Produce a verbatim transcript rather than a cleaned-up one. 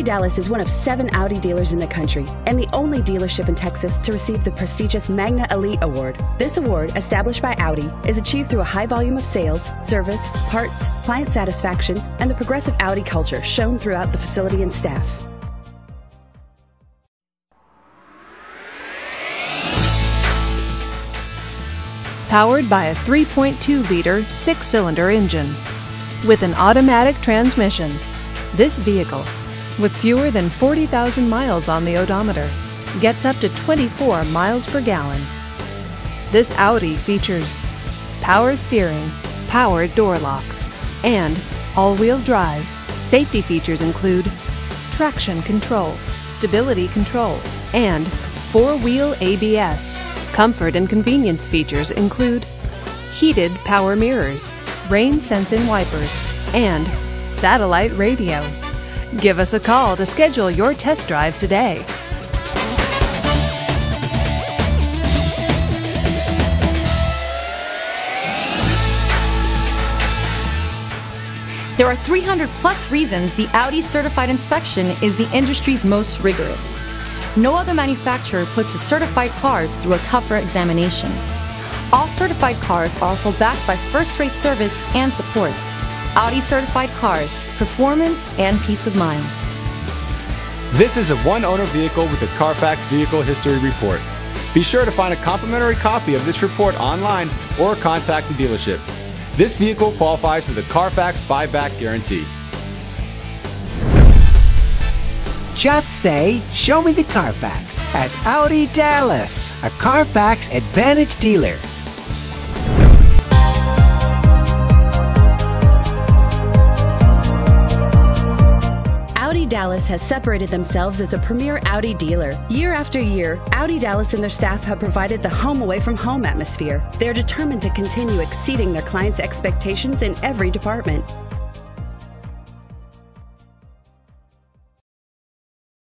Audi Dallas is one of seven Audi dealers in the country and the only dealership in Texas to receive the prestigious Magna Elite Award. This award, established by Audi, is achieved through a high volume of sales, service, parts, client satisfaction, and the progressive Audi culture shown throughout the facility and staff. Powered by a three point two liter six-cylinder engine with an automatic transmission, this vehicle, with fewer than forty thousand miles on the odometer, gets up to twenty-four miles per gallon. This Audi features power steering, power door locks, and all-wheel drive. Safety features include traction control, stability control, and four-wheel A B S. Comfort and convenience features include heated power mirrors, rain-sensing wipers, and satellite radio. Give us a call to schedule your test drive today. There are three hundred plus reasons the Audi Certified Inspection is the industry's most rigorous. No other manufacturer puts its certified cars through a tougher examination. All certified cars are also backed by first-rate service and support. Audi certified cars, performance and peace of mind. This is a one-owner vehicle with a Carfax Vehicle History Report. Be sure to find a complimentary copy of this report online or contact the dealership. This vehicle qualifies for the Carfax Buyback Guarantee. Just say, "Show me the Carfax" at Audi Dallas, a Carfax Advantage dealer. Audi Dallas has separated themselves as a premier Audi dealer. Year after year, Audi Dallas and their staff have provided the home away from home atmosphere. They're determined to continue exceeding their clients' expectations in every department.